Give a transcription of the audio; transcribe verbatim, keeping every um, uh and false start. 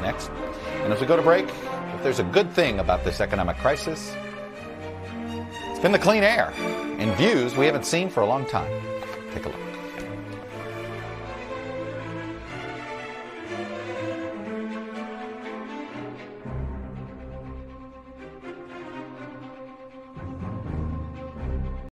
That's next. And as we go to break, if there's a good thing about this economic crisis, it's been the clean air and views we haven't seen for a long time. Take a look.